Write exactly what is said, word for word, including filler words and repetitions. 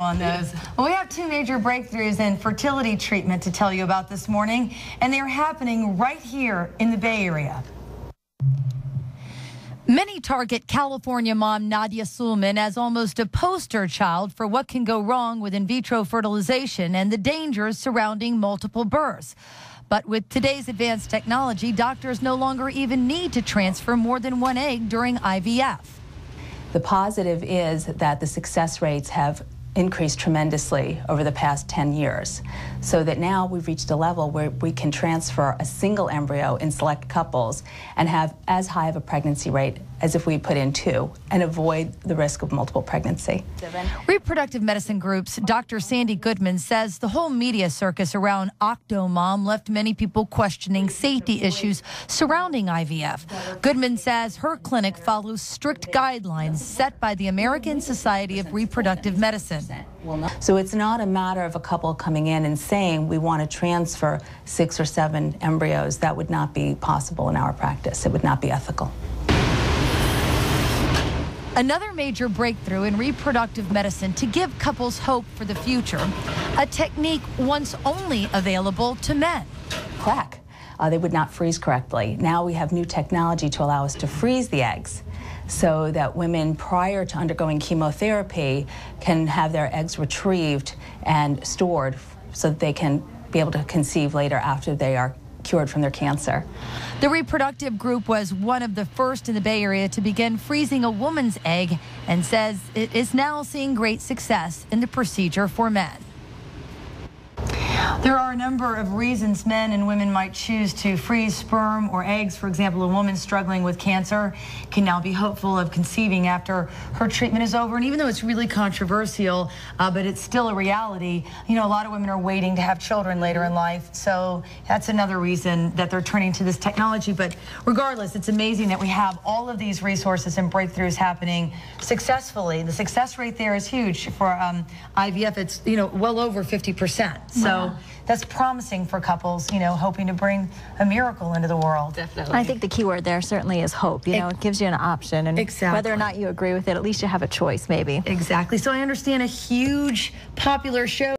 On those. Well, we have two major breakthroughs in fertility treatment to tell you about this morning, and they're happening right here in the Bay Area. Many target California mom Nadia Sulman as almost a poster child for what can go wrong with in vitro fertilization and the dangers surrounding multiple births. But with today's advanced technology, doctors no longer even need to transfer more than one egg during I V F. The positive is that the success rates have increased tremendously over the past ten years, so that now we've reached a level where we can transfer a single embryo in select couples and have as high of a pregnancy rate as if we put in two and avoid the risk of multiple pregnancy. Reproductive medicine groups, Doctor Sandy Goodman says the whole media circus around Octomom left many people questioning safety issues surrounding I V F. Goodman says her clinic follows strict guidelines set by the American Society of Reproductive Medicine. So it's not a matter of a couple coming in and saying we want to transfer six or seven embryos. That would not be possible in our practice. It would not be ethical. Another major breakthrough in reproductive medicine to give couples hope for the future, a technique once only available to men. Crack. Uh, they would not freeze correctly. Now we have new technology to allow us to freeze the eggs, so that women prior to undergoing chemotherapy can have their eggs retrieved and stored so that they can be able to conceive later after they are cured from their cancer. The reproductive group was one of the first in the Bay Area to begin freezing a woman's egg and says it is now seeing great success in the procedure for men. There are a number of reasons men and women might choose to freeze sperm or eggs. For example, a woman struggling with cancer can now be hopeful of conceiving after her treatment is over. And even though it's really controversial, uh, but it's still a reality, you know, a lot of women are waiting to have children later in life. So that's another reason that they're turning to this technology. But regardless, it's amazing that we have all of these resources and breakthroughs happening successfully. The success rate there is huge. For um, I V F, it's, you know, well over fifty percent. So. Wow. That's promising for couples, you know, hoping to bring a miracle into the world. Definitely. I think the key word there certainly is hope. You know, it gives you an option, and exactly. Whether or not you agree with it, at least you have a choice, maybe. Exactly. So I understand a huge popular show.